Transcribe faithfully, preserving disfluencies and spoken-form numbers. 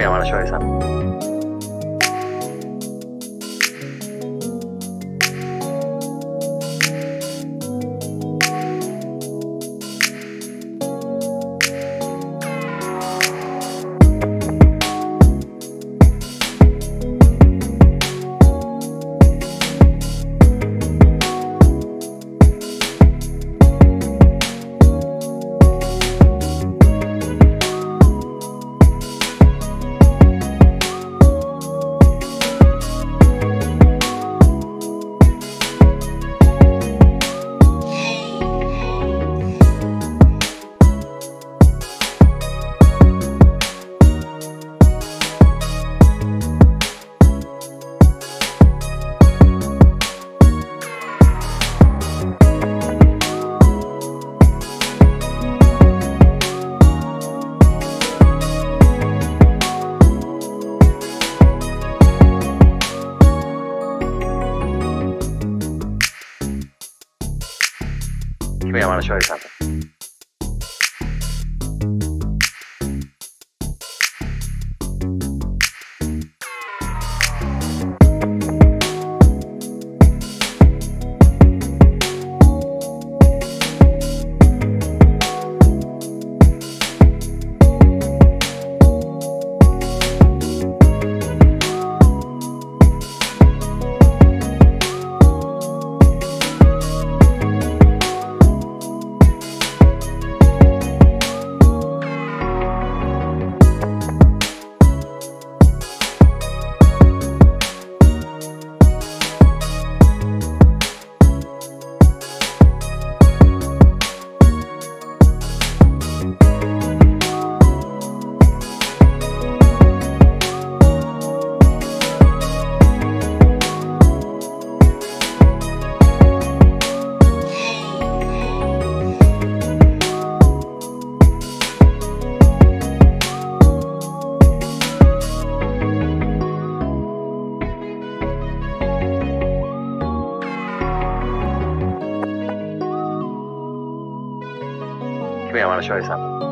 me, I want to show you something. Come here, I want to show you something. I want to show you something.